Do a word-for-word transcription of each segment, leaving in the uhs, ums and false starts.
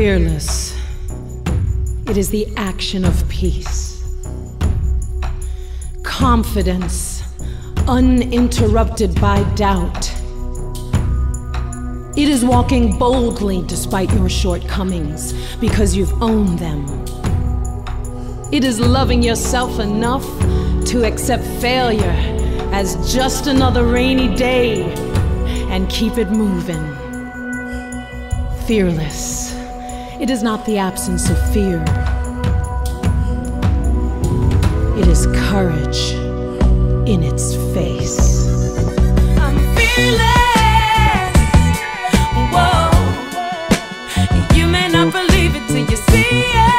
fearless. It is the action of peace. Confidence, uninterrupted by doubt. It is walking boldly despite your shortcomings, because you've owned them. It is loving yourself enough to accept failure as just another rainy day and keep it moving. Fearless. It is not the absence of fear. It is courage in its face. I'm fearless. Whoa. You may not believe it till you see it.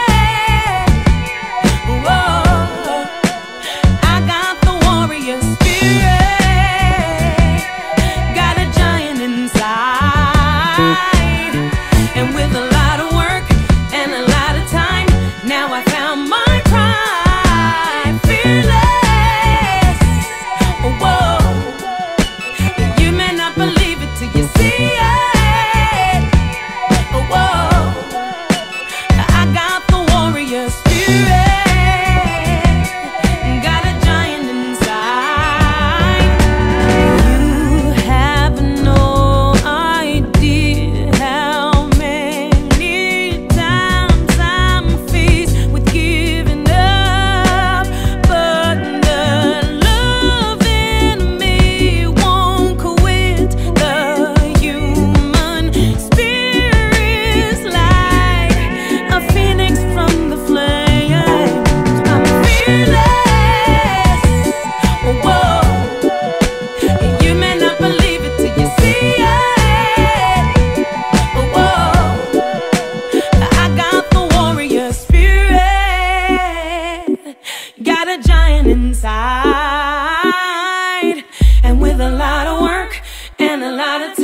Inside, and with a lot of work and a lot of time.